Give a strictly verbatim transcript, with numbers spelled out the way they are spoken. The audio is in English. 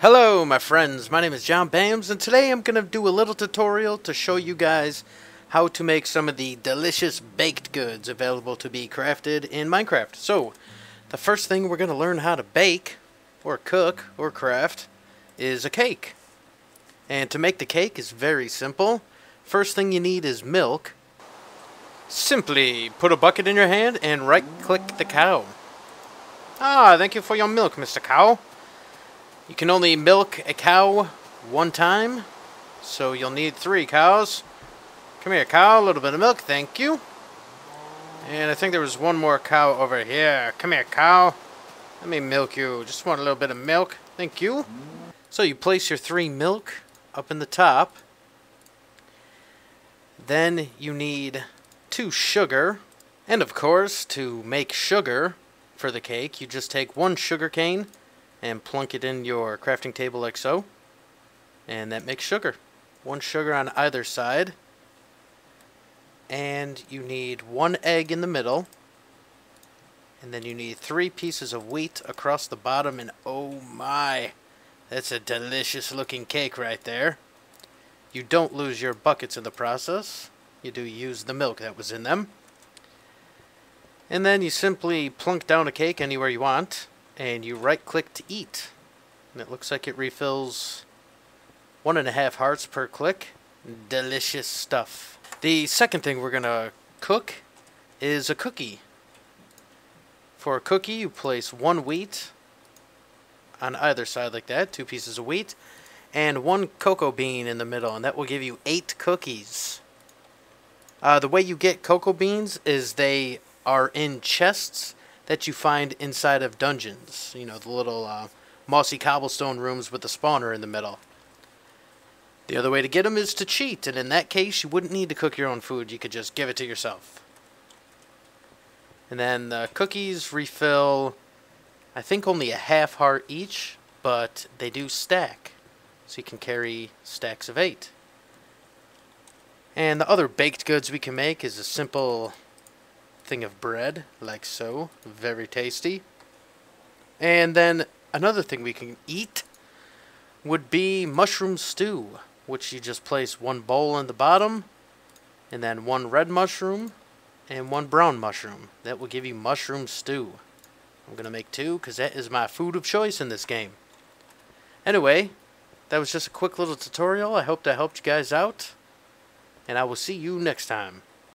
Hello my friends, my name is John Bams and today I'm going to do a little tutorial to show you guys how to make some of the delicious baked goods available to be crafted in Minecraft. So, the first thing we're going to learn how to bake, or cook, or craft, is a cake. And to make the cake is very simple. First thing you need is milk. Simply put a bucket in your hand and right click the cow. Ah, thank you for your milk, Mister Cow. You can only milk a cow one time, so you'll need three cows. Come here, cow, a little bit of milk, thank you. And I think there was one more cow over here. Come here, cow. Let me milk you. Just want a little bit of milk, thank you. So you place your three milk up in the top. Then you need two sugar. And of course, to make sugar for the cake, you just take one sugar cane and plunk it in your crafting table like so, and that makes sugar. One sugar on either side, and you need one egg in the middle, and then you need three pieces of wheat across the bottom, and oh my, that's a delicious looking cake right there. You don't lose your buckets in the process, you do use the milk that was in them. And then you simply plunk down a cake anywhere you want, and you right click to eat, and it looks like it refills one and a half hearts per click. Delicious stuff. The second thing we're gonna cook is a cookie. For a cookie you place one wheat on either side like that, two pieces of wheat, and one cocoa bean in the middle, and that will give you eight cookies. Uh, the way you get cocoa beans is they are in chests that you find inside of dungeons. You know, the little uh, mossy cobblestone rooms with the spawner in the middle. The other way to get them is to cheat, and in that case you wouldn't need to cook your own food, you could just give it to yourself. And then the cookies refill, I think, only a half heart each, but they do stack, so you can carry stacks of eight. And the other baked goods we can make is a simple thing of bread like so, very tasty. And then another thing we can eat would be mushroom stew, which you just place one bowl in the bottom, and then one red mushroom and one brown mushroom. That will give you mushroom stew. I'm gonna make two because that is my food of choice in this game. Anyway, that was just a quick little tutorial. I hope that helped you guys out, and I will see you next time.